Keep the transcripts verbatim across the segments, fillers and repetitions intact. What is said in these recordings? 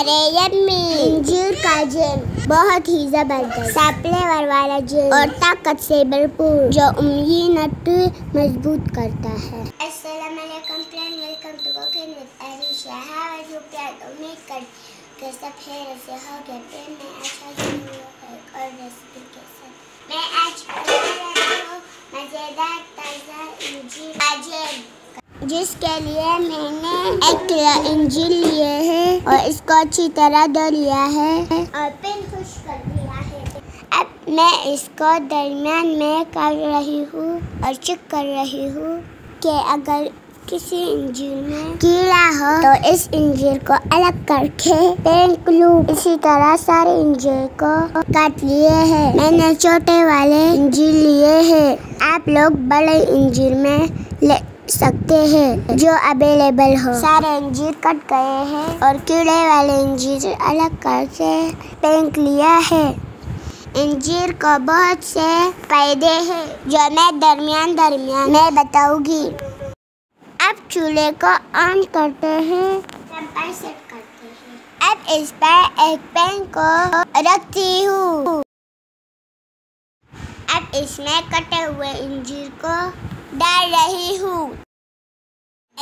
अरे यम्मी। अंजीर का जैम बहुत ही जबरदस्त, फ्लेवर वाला जैम और ताकत से भरपूर, जो उंगली नट मजबूत करता है। अस्सलाम वालेकुम friend, welcome to cooking with Ayesha. How are you friend? उम्मीद कर के सब खैर से होंगे। फ्रेंड मैं आज एक और रेसिपी के साथ मैं आज बना रही हूं मजेदार ताज़ा अंजीर का जैम, जिसके लिए मैंने एक किलो अंजीर लिए हैं और इसको अच्छी तरह धो लिया है और फिर खुश कर दिया है। अब मैं इसको दरमियान में काट रही हूँ और चेक कर रही हूँ कि अगर किसी अंजीर में कीड़ा हो तो इस अंजीर को अलग करके पेन ग्लू इसी तरह सारे अंजीर को काट लिए हैं। मैंने छोटे वाले अंजीर लिए हैं, आप लोग बड़े अंजीर में ले सकते हैं जो अवेलेबल हो। सारे अंजीर कट गए हैं और कीड़े वाले अंजीर अलग करके फेंक लिया है। अंजीर को बहुत से फायदे हैं जो मैं दरमियान दरमियान में बताऊंगी। अब चूल्हे को ऑन करते हैं, टेम्पर सेट करते हैं। अब इस पर एक पैन को रखती हूँ। अब इसमें कटे हुए अंजीर को डाल रही हूँ।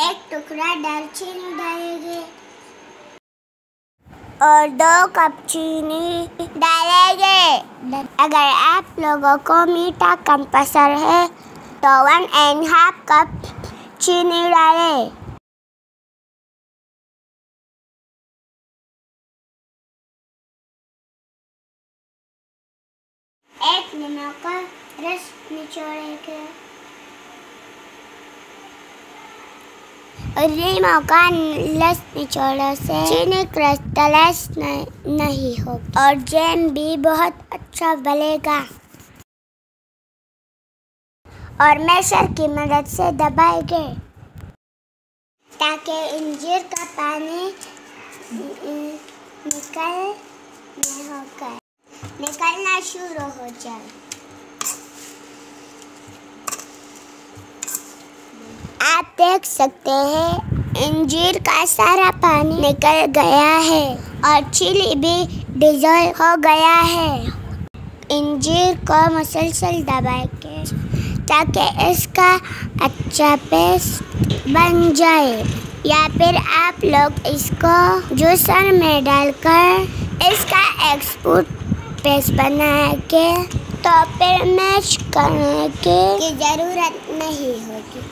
एक टुकड़ा दालचीनी डालेंगे और दो कप चीनी डालेंगे। अगर आप लोगों को मीठा कम पसंद है तो वन एंड हाफ कप चीनी डालें। एक नींबू का रस निचोड़ेंगे और नीमों का लस निचोड़ों से चीनी क्रश तलस नहीं होगी और जैम भी बहुत अच्छा बनेगा। और मैशर की मदद से दबाएंगे ताकि अंजीर का पानी निकल होकर निकलना शुरू हो जाए। आप देख सकते हैं अंजीर का सारा पानी निकल गया है और चीनी भी डिजॉल्व हो गया है। अंजीर को मुसलसल दबा के ताकि इसका अच्छा पेस्ट बन जाए, या फिर आप लोग इसको जूसर में डालकर इसका एक्सपोर्ट पेस्ट बना के तो फिर मैश करने की ज़रूरत नहीं होगी।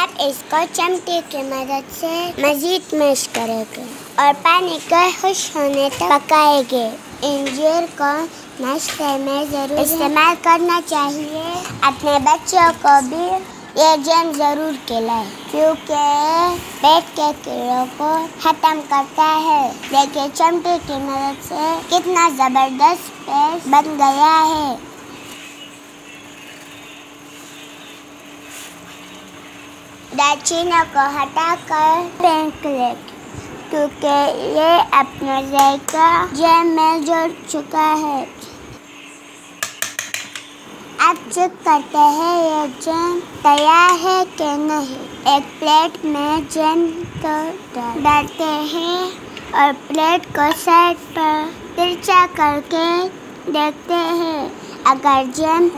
आप इसको चमचे की मदद से मजीद मैश करेंगे और पानी को खुश होने तक पकाएंगे। अंजीर को नाश्ते में ज़रूर इस्तेमाल करना चाहिए। अपने बच्चों को भी ये जैम ज़रूर खिलाएं क्योंकि पेट के कीड़ों को ख़त्म करता है। देखिए चमचे की मदद से कितना ज़बरदस्त पेस्ट बन गया है। दालचीनी को हटाकर फेंक लें क्योंकि ये अपना जायका जैम में जुड़ चुका है। अब चेक करते हैं ये जैम तैयार है कि नहीं। एक प्लेट में जैम को डालते हैं और प्लेट को साइड पर तिरछा करके देखते हैं। अगर जैम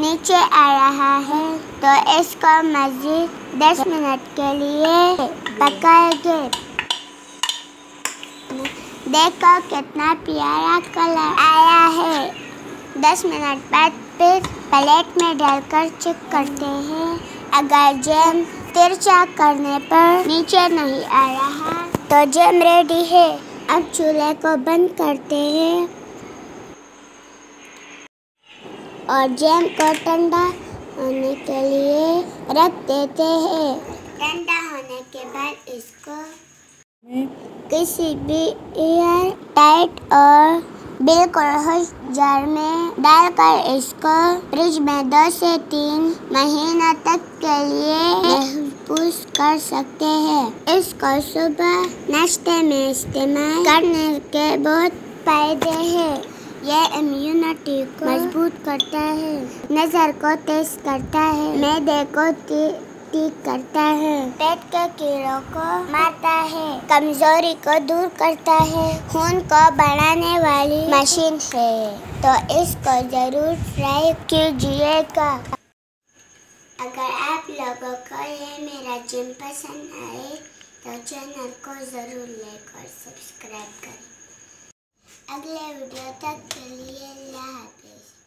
नीचे आ रहा है तो इसको मज़ीद दस मिनट के लिए पकाएंगे। देखो कितना प्यारा कलर आया है। दस मिनट बाद फिर प्लेट में डालकर चेक करते हैं। अगर जैम तिरछा करने पर नीचे नहीं आ रहा तो जैम रेडी है। अब चूल्हे को बंद करते हैं और जैम को ठंडा होने के लिए रख देते हैं। ठंडा होने के बाद इसको किसी भी एयर टाइट और बिल्कुल खुश जार में डालकर इसको फ्रिज में दो से तीन महीना तक के लिए महफूज कर सकते हैं। इसको सुबह नाश्ते में इस्तेमाल करने के बहुत फायदे हैं। यह इम्यूनिटी को मजबूत करता है, नज़र को तेज करता है, मैदे को ठीक करता है, पेट के कीड़ों को मारता है, कमजोरी को दूर करता है, खून को बढ़ाने वाली मशीन है। तो इसको जरूर ट्राई कीजिएगा। अगर आप लोगों को ये मेरा जिम पसंद आए तो चैनल को जरूर लाइक और सब्सक्राइब करें। अगले वीडियो तक के लिए अल्लाह हाफिज़।